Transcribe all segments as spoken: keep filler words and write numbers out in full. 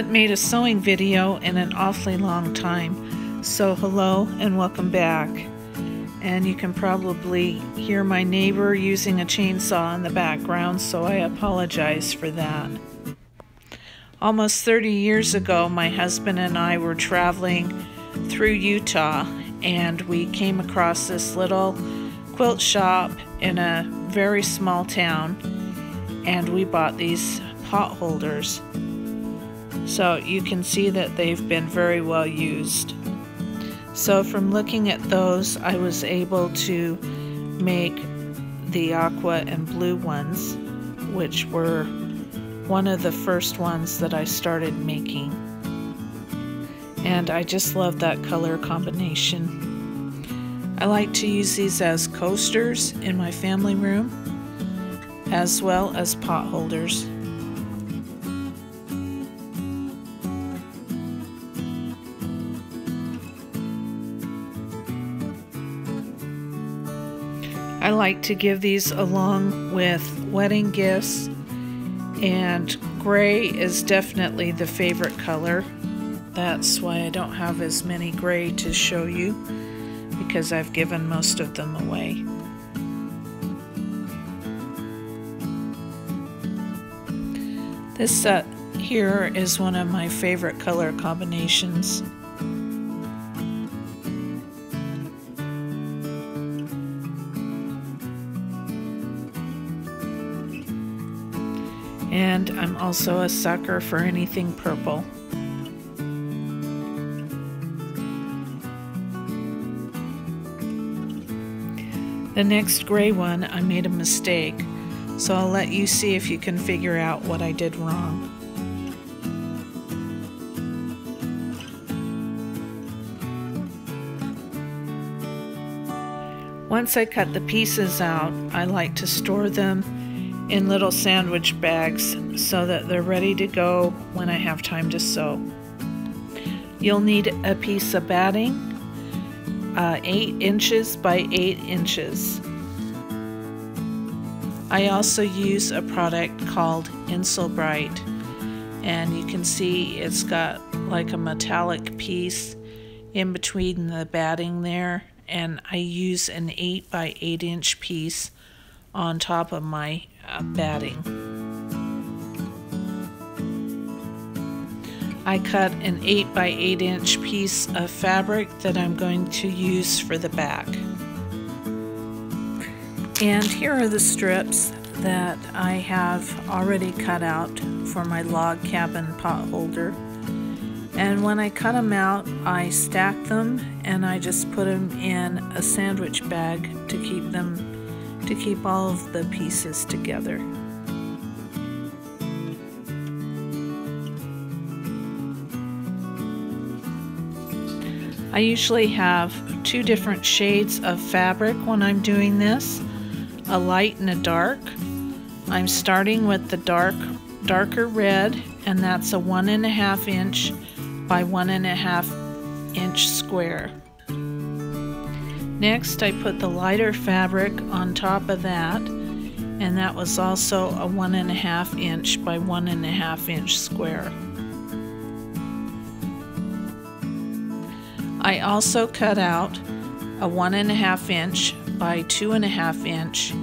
haven't made a sewing video in an awfully long time, so hello and welcome back. And you can probably hear my neighbor using a chainsaw in the background, so I apologize for that. Almost thirty years ago, my husband and I were traveling through Utah, and we came across this little quilt shop in a very small town, and we bought these pot holders. So you can see that they've been very well used. So from looking at those, I was able to make the aqua and blue ones, which were one of the first ones that I started making. And I just love that color combination. I like to use these as coasters in my family room, as well as pot holders. I like to give these along with wedding gifts, and gray is definitely the favorite color. That's why I don't have as many gray to show you, because I've given most of them away. This set here is one of my favorite color combinations. And I'm also a sucker for anything purple. The next gray one, I made a mistake, so I'll let you see if you can figure out what I did wrong. Once I cut the pieces out, I like to store them in little sandwich bags so that they're ready to go when I have time to sew. You'll need a piece of batting, uh, eight inches by eight inches. I also use a product called Insul-Bright, and you can see it's got like a metallic piece in between the batting there, and I use an eight by eight inch piece on top of my uh, batting. I cut an eight by eight inch piece of fabric that I'm going to use for the back. And here are the strips that I have already cut out for my log cabin pot holder. And when I cut them out, I stack them and I just put them in a sandwich bag to keep them to keep all of the pieces together. I usually have two different shades of fabric when I'm doing this, a light and a dark. I'm starting with the dark, darker red, and that's a one and a half inch by one and a half inch square. Next, I put the lighter fabric on top of that, and that was also a one and a half inch by one and a half inch square. I also cut out a one and a half inch by two and a half inch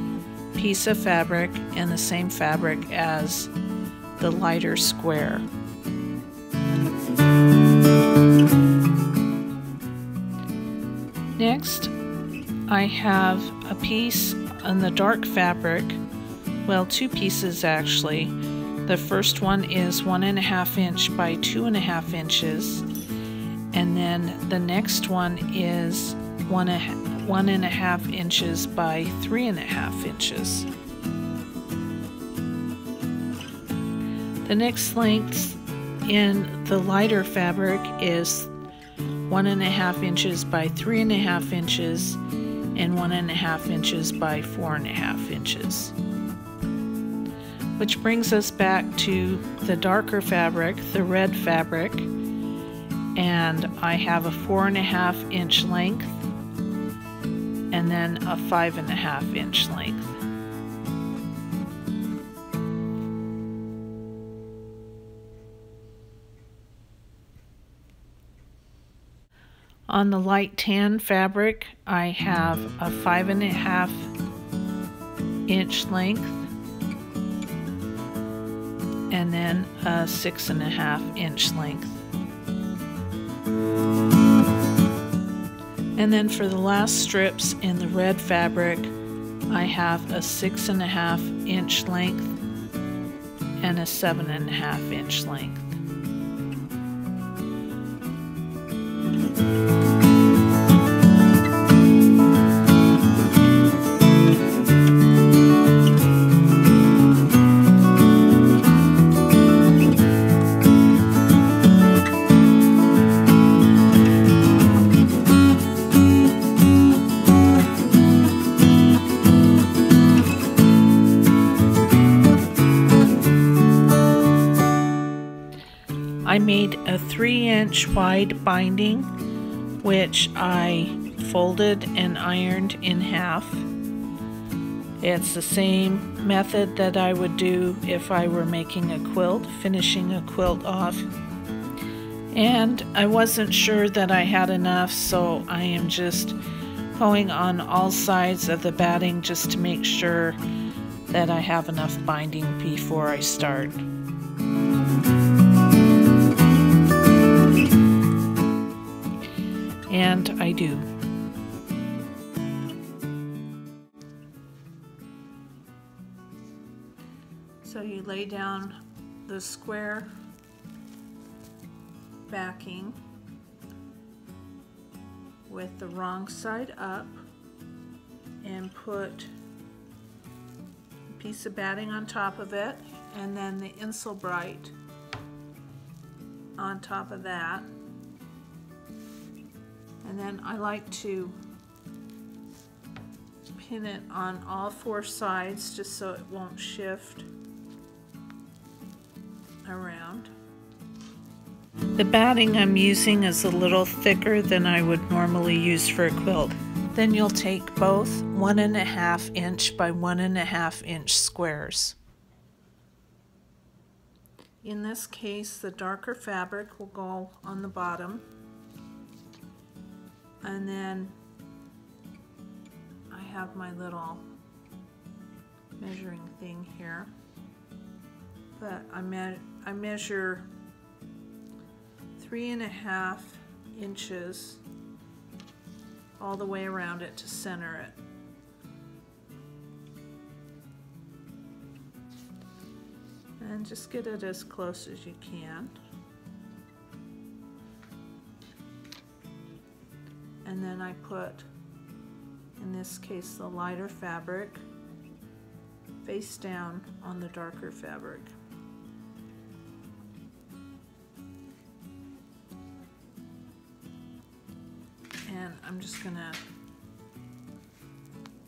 piece of fabric in the same fabric as the lighter square. Next, I have a piece on the dark fabric, well, two pieces actually. The first one is one and a half inch by two and a half inches, and then the next one is one, a, one and a half inches by three and a half inches. The next length in the lighter fabric is one and a half inches by three and a half inches, and one and a half inches by four and a half inches. Which brings us back to the darker fabric, the red fabric, and I have a four and a half inch length and then a five and a half inch length. On the light tan fabric, I have a five and a half inch length and then a six and a half inch length. And then for the last strips in the red fabric, I have a six and a half inch length and a seven and a half inch length. I made a three inch wide binding, which I folded and ironed in half. It's the same method that I would do if I were making a quilt, finishing a quilt off. And I wasn't sure that I had enough, so I am just going on all sides of the batting just to make sure that I have enough binding before I start. And I do. So you lay down the square backing with the wrong side up and put a piece of batting on top of it, and then the Insul-Bright on top of that. And then I like to pin it on all four sides just so it won't shift around. The batting I'm using is a little thicker than I would normally use for a quilt. Then you'll take both one and a half inch by one and a half inch squares. In this case, the darker fabric will go on the bottom. And then I have my little measuring thing here, but I, me I measure three and a half inches all the way around it to center it. And just get it as close as you can. And then I put, in this case, the lighter fabric face down on the darker fabric. And I'm just gonna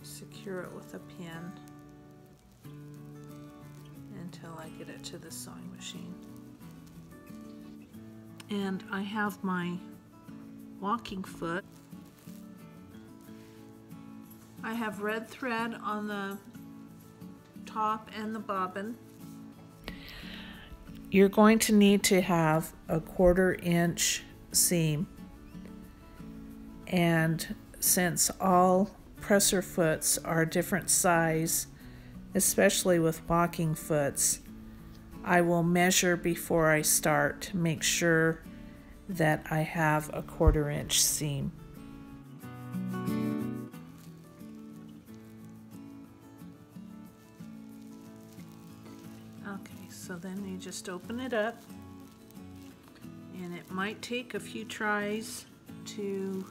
secure it with a pin until I get it to the sewing machine. And I have my walking foot. I have red thread on the top and the bobbin. You're going to need to have a quarter inch seam, and since all presser foots are different size, especially with walking foots, I will measure before I start to make sure that I have a quarter inch seam. So then you just open it up, and it might take a few tries to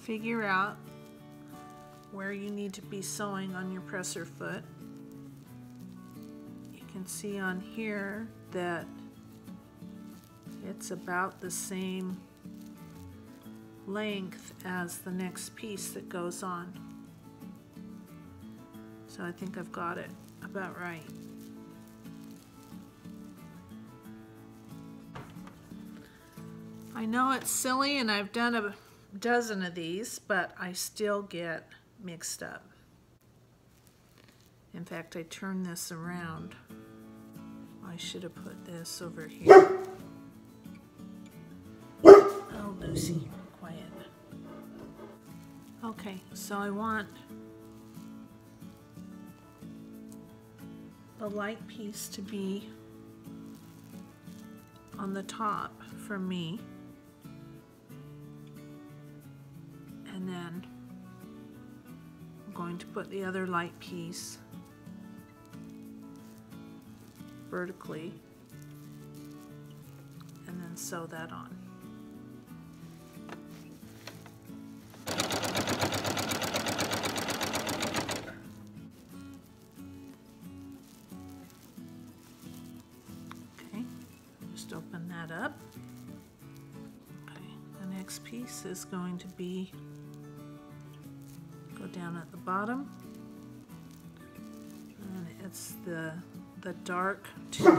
figure out where you need to be sewing on your presser foot. You can see on here that it's about the same length as the next piece that goes on. So I think I've got it about right. I know it's silly, and I've done a dozen of these, but I still get mixed up. In fact, I turned this around. I should have put this over here. Oh Lucy, quiet. Okay, so I want the light piece to be on the top for me, and then I'm going to put the other light piece vertically and then sew that on. Is going to be go down at the bottom, and it's the the dark two.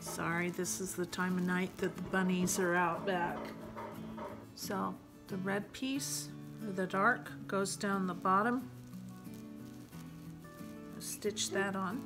Sorry, this is the time of night that the bunnies are out back. So the red piece, the dark, goes down the bottom. Stitch that on.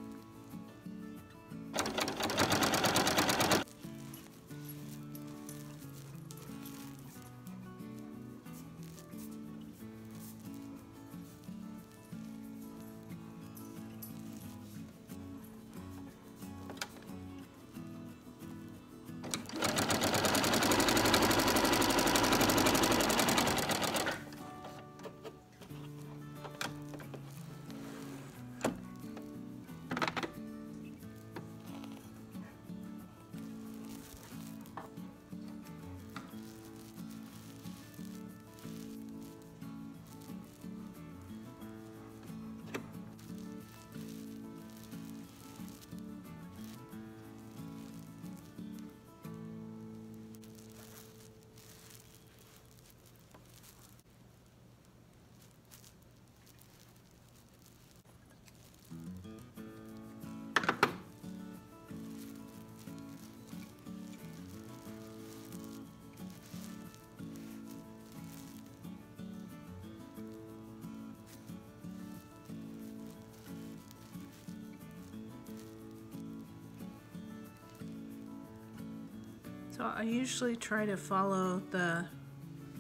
So I usually try to follow the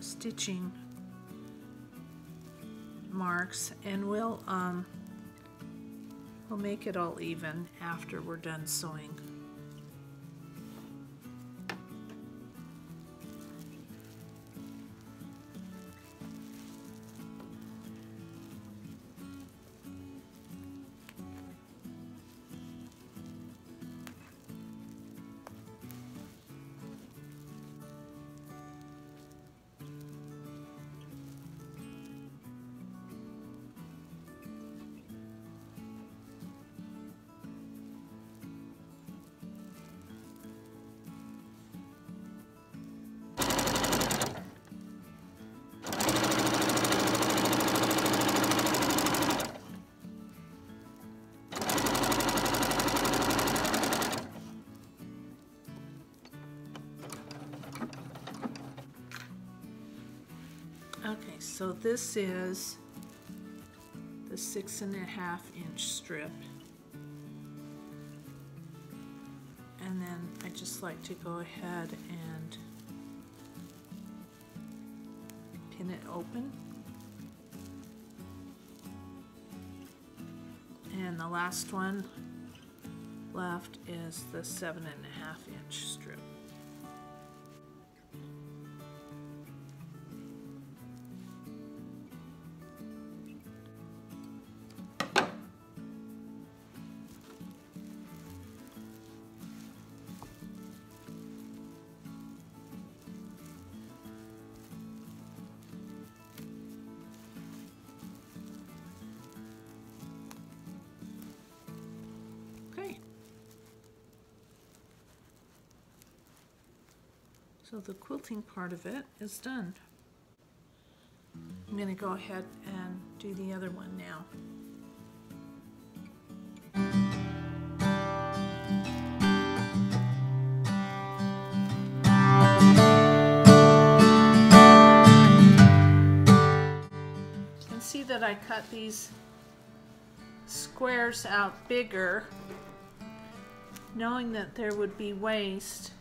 stitching marks, and we'll, um, we'll make it all even after we're done sewing. Okay, so this is the six and a half inch strip, and then I just like to go ahead and pin it open, and the last one left is the seven and a half inch strip. So the quilting part of it is done. I'm going to go ahead and do the other one now. that I cut these squares out bigger, knowing that there would be waste,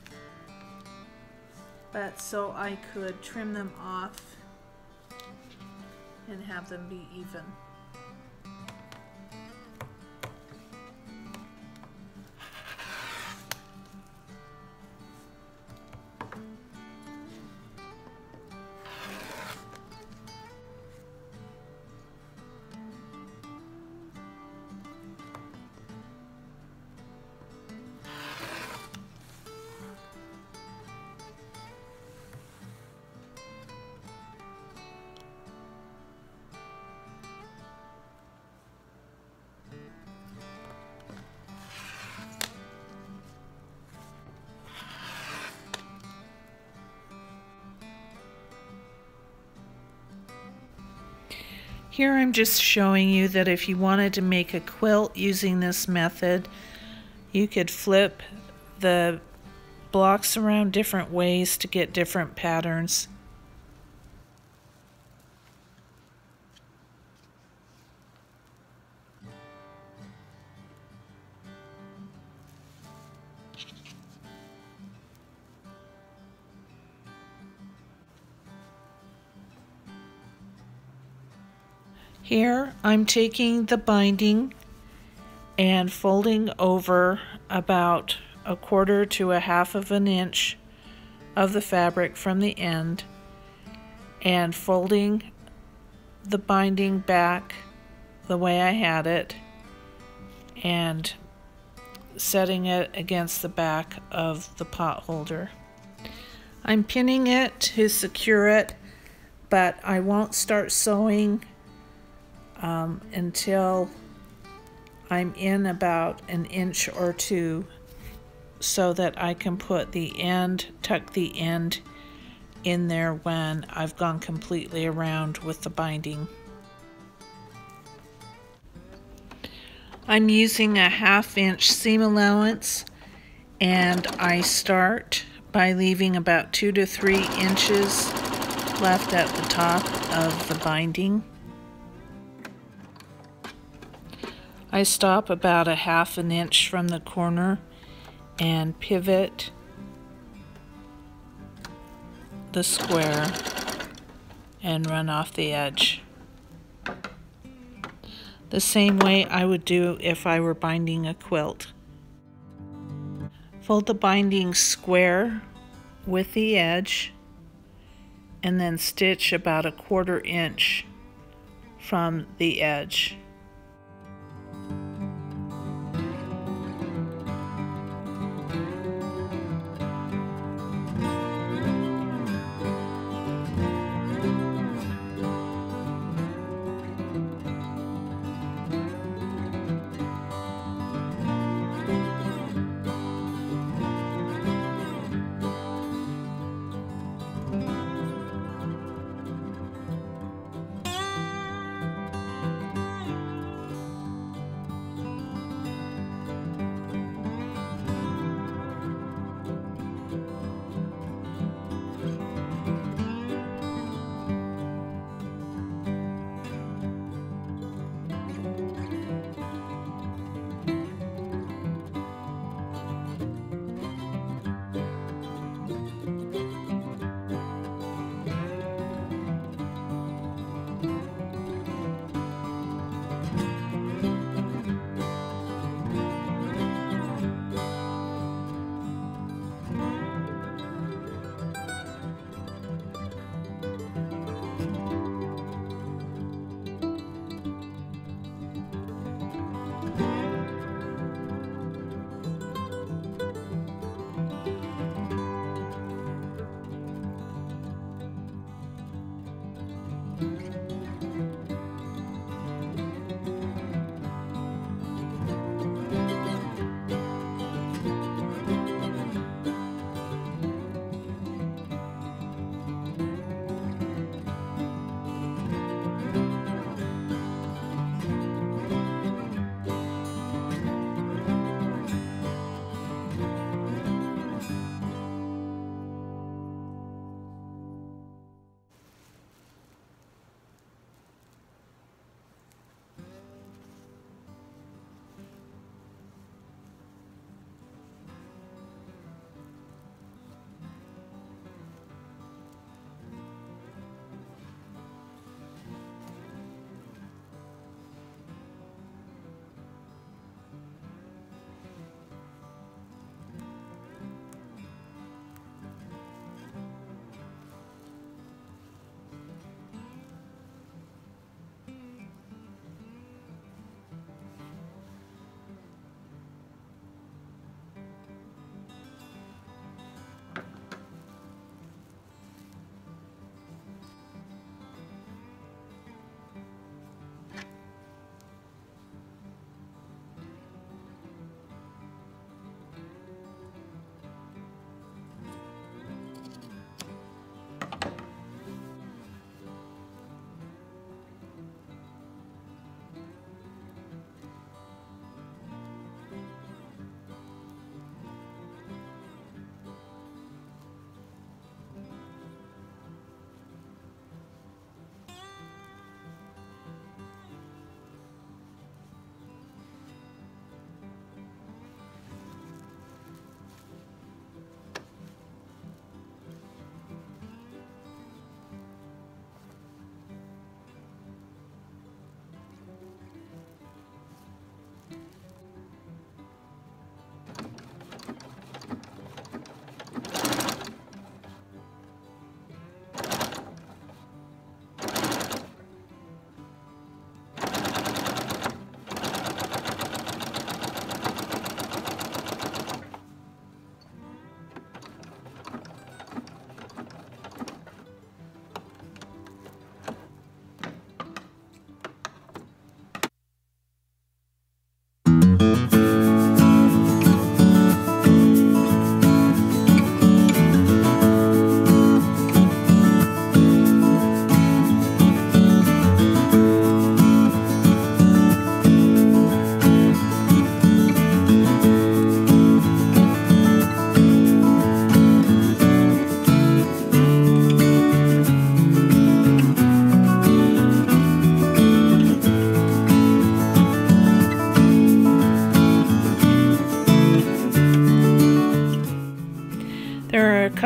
but so I could trim them off and have them be even. Here I'm just showing you that if you wanted to make a quilt using this method, you could flip the blocks around different ways to get different patterns. Here I'm taking the binding and folding over about a quarter to a half of an inch of the fabric from the end and folding the binding back the way I had it and setting it against the back of the pot holder. I'm pinning it to secure it, but I won't start sewing Um, until I'm in about an inch or two, so that I can put the end, tuck the end in there when I've gone completely around with the binding. I'm using a half inch seam allowance, and I start by leaving about two to three inches left at the top of the binding. I stop about a half an inch from the corner and pivot the square and run off the edge. The same way I would do if I were binding a quilt. Fold the binding square with the edge and then stitch about a quarter inch from the edge.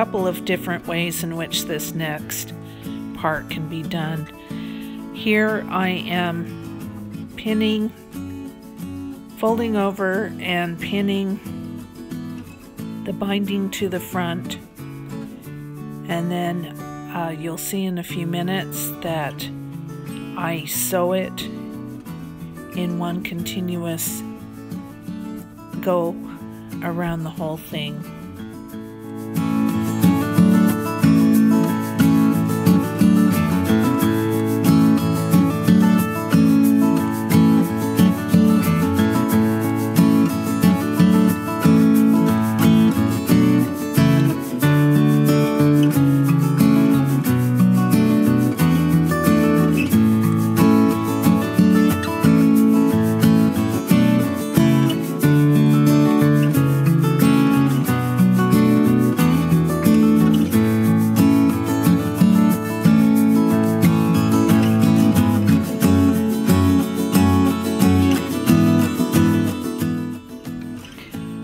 couple of different ways in which this next part can be done. Here I am pinning, folding over and pinning the binding to the front, and then uh, you'll see in a few minutes that I sew it in one continuous go around the whole thing.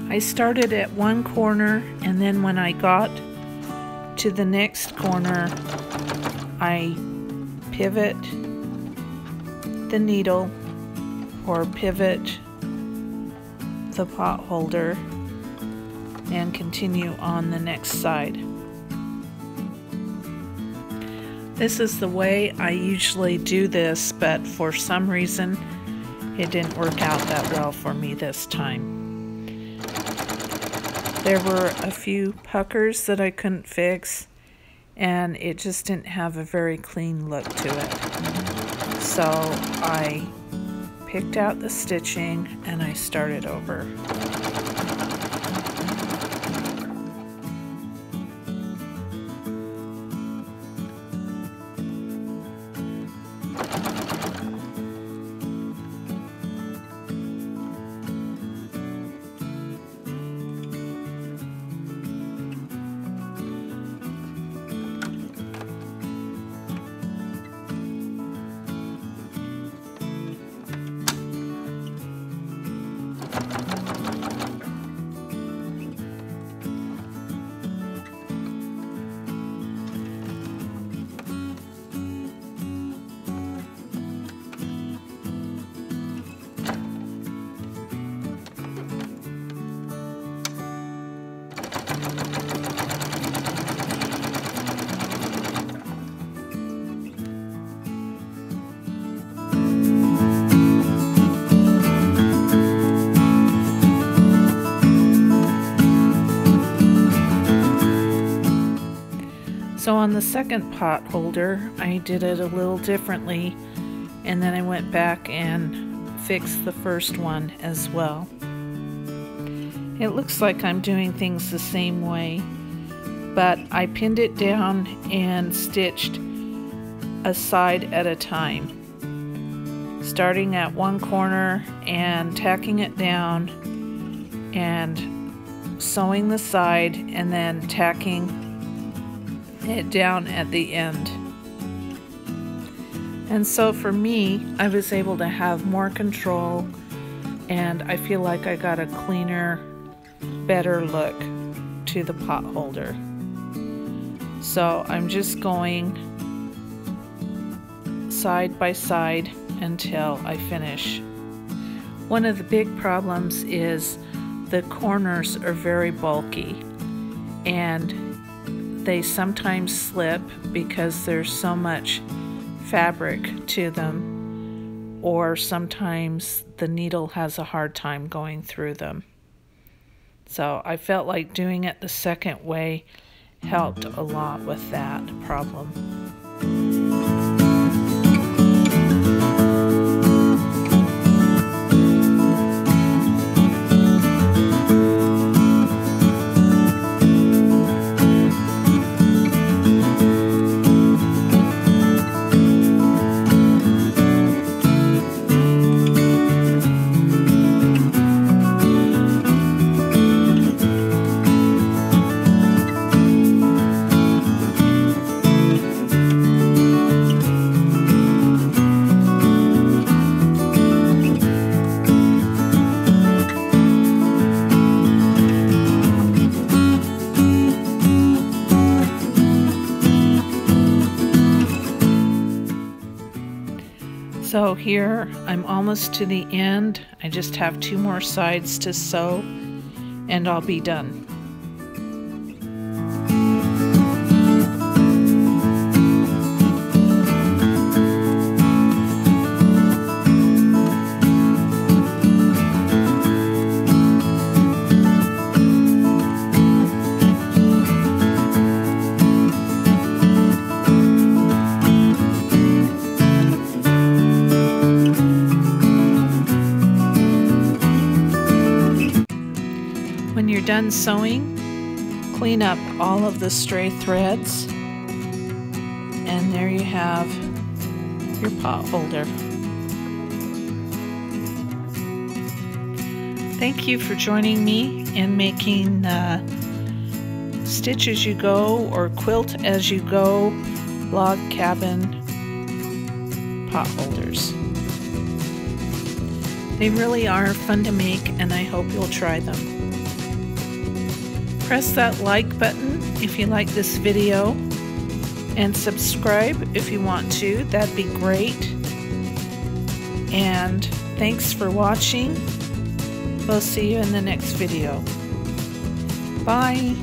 I started at one corner, and then when I got to the next corner, I pivot the needle or pivot the pot holder and continue on the next side. This is the way I usually do this, but for some reason it didn't work out that well for me this time. There were a few puckers that I couldn't fix, and it just didn't have a very clean look to it. So I picked out the stitching and I started over. So on the second pot holder, I did it a little differently, and then I went back and fixed the first one as well. It looks like I'm doing things the same way, but I pinned it down and stitched a side at a time, starting at one corner and tacking it down and sewing the side and then tacking it down at the end. And so for me, I was able to have more control, and I feel like I got a cleaner, better look to the pot holder. So I'm just going side by side until I finish. One of the big problems is the corners are very bulky, and they sometimes slip because there's so much fabric to them, or sometimes the needle has a hard time going through them. So I felt like doing it the second way helped a lot with that problem. here. I'm almost to the end. I just have two more sides to sew and I'll be done. When you're done sewing, clean up all of the stray threads, and there you have your pot holder. Thank you for joining me in making uh, Stitch As You Go or Quilt As You Go Log Cabin pot holders. They really are fun to make, and I hope you'll try them. Press that like button if you like this video, and subscribe if you want to. That'd be great. And thanks for watching. We'll see you in the next video. Bye.